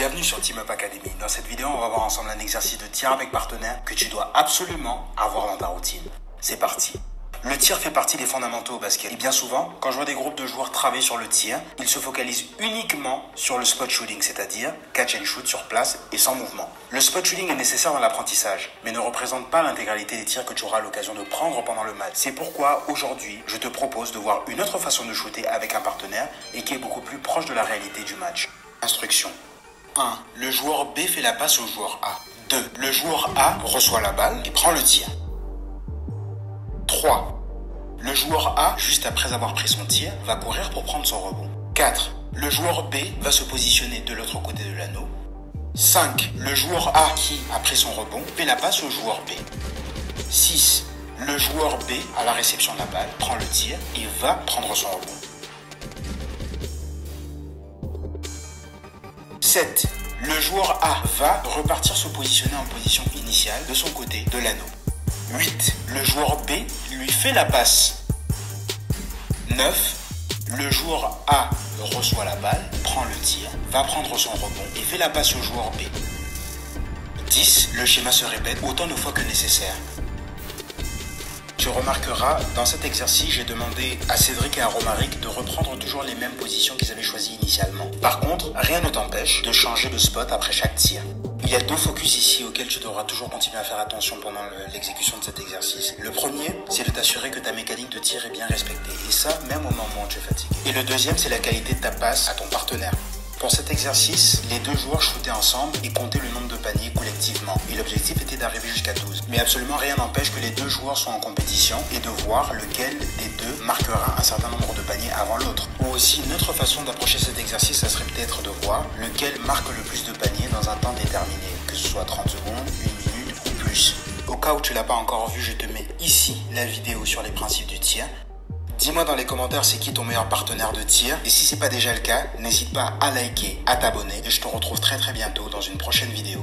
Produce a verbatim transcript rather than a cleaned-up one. Bienvenue sur Team Up Academy. Dans cette vidéo, on va voir ensemble un exercice de tir avec partenaire que tu dois absolument avoir dans ta routine. C'est parti. Le tir fait partie des fondamentaux au basket. Et bien souvent, quand je vois des groupes de joueurs travailler sur le tir, ils se focalisent uniquement sur le spot shooting, c'est-à-dire catch and shoot sur place et sans mouvement. Le spot shooting est nécessaire dans l'apprentissage, mais ne représente pas l'intégralité des tirs que tu auras l'occasion de prendre pendant le match. C'est pourquoi aujourd'hui, je te propose de voir une autre façon de shooter avec un partenaire et qui est beaucoup plus proche de la réalité du match. Instruction. un. Le joueur B fait la passe au joueur A. deux. Le joueur A reçoit la balle et prend le tir. trois. Le joueur A, juste après avoir pris son tir, va courir pour prendre son rebond. quatre. Le joueur B va se positionner de l'autre côté de l'anneau. cinq. Le joueur A, qui a pris son rebond, fait la passe au joueur B. six. Le joueur B, à la réception de la balle, prend le tir et va prendre son rebond. sept. Le joueur A va repartir se positionner en position initiale de son côté de l'anneau. huit. Le joueur B lui fait la passe. neuf. Le joueur A reçoit la balle, prend le tir, va prendre son rebond et fait la passe au joueur B. dix. Le schéma se répète autant de fois que nécessaire. Tu remarqueras, dans cet exercice, j'ai demandé à Cédric et à Romaric de reprendre toujours les mêmes positions qu'ils avaient choisies initialement. Par contre, rien ne t'empêche de changer de spot après chaque tir. Il y a deux focus ici auxquels tu devras toujours continuer à faire attention pendant l'exécution de cet exercice. Le premier, c'est de t'assurer que ta mécanique de tir est bien respectée, et ça même au moment où tu es fatigué. Et le deuxième, c'est la qualité de ta passe à ton partenaire. Pour cet exercice, les deux joueurs shootaient ensemble et comptaient le nombre de paniers collectivement. Et l'objectif était d'arriver jusqu'à douze. Mais absolument rien n'empêche que les deux joueurs soient en compétition et de voir lequel des deux marquera un certain nombre de paniers avant l'autre. Ou aussi, une autre façon d'approcher cet exercice, ça serait peut-être de voir lequel marque le plus de paniers dans un temps déterminé, que ce soit trente secondes, une minute ou plus. Au cas où tu ne l'as pas encore vu, je te mets ici la vidéo sur les principes du tir. Dis-moi dans les commentaires c'est qui ton meilleur partenaire de tir. Et si ce n'est pas déjà le cas, n'hésite pas à liker, à t'abonner. Et je te retrouve très très bientôt dans une prochaine vidéo.